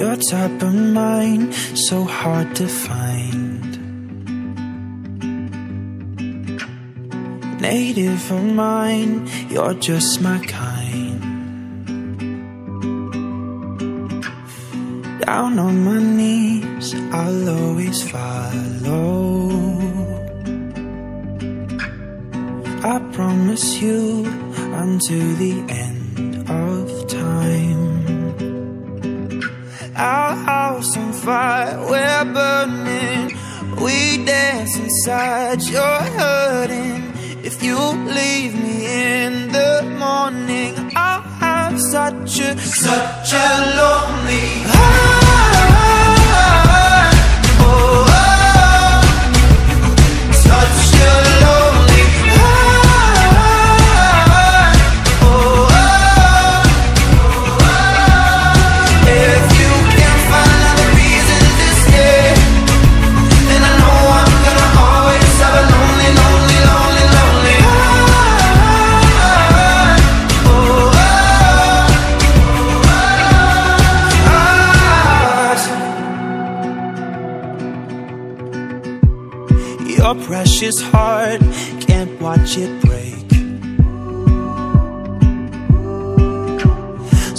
your type of mind, so hard to find. Native of mine, you're just my kind. Down on my knees, I'll always follow. I promise you, until the end of time. Our house on fire, we're burning. We dance inside, you're hurting. If you leave me in the morning, I'll have such a lonely heart. Oh, oh, oh. Such a lonely heart. Oh, oh, oh, oh. If you can't find another reason to stay, then I know I'm gonna always have a lonely, lonely, lonely, lonely heart. Oh, oh, oh, oh, oh. Your precious heart, can't watch it break,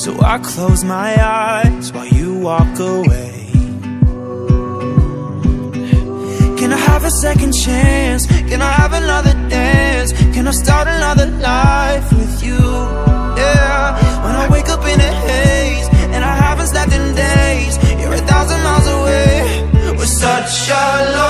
so I close my eyes while you walk away. Can I have a second chance? Can I have another dance? Can I start another life with you? Yeah. When I wake up in a haze and I haven't slept in days, you're 1,000 miles away. We're such a